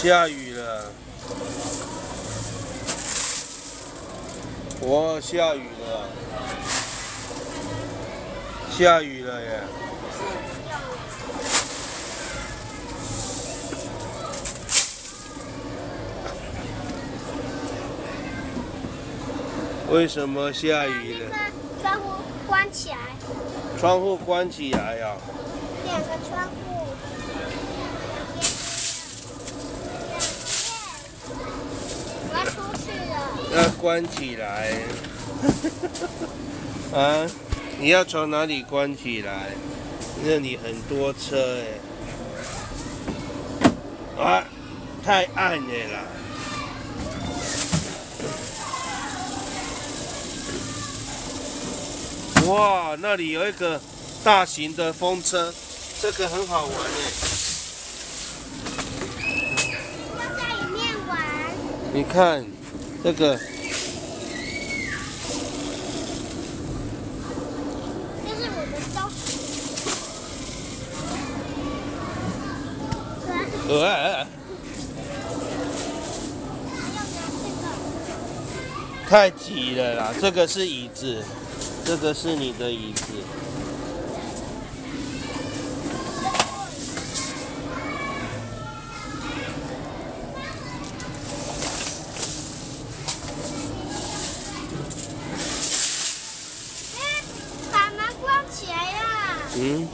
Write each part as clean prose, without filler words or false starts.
下雨了，哇，下雨了，下雨了耶！为什么下雨了？窗户关起来。窗户关起来呀、啊。两个窗户。 要关起来，啊！你要从哪里关起来？那里很多车哎、欸，啊，太暗了啦！哇，那里有一个大型的风车，这个很好玩哎、欸。要在里面玩。你看。 这个就是我的招式。太挤了啦！这个是椅子，这个是你的椅子。嗯，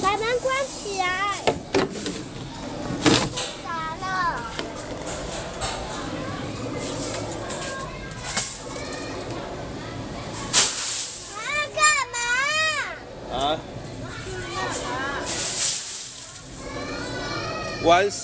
把门关起来。咋了？干嘛？啊？玩沙。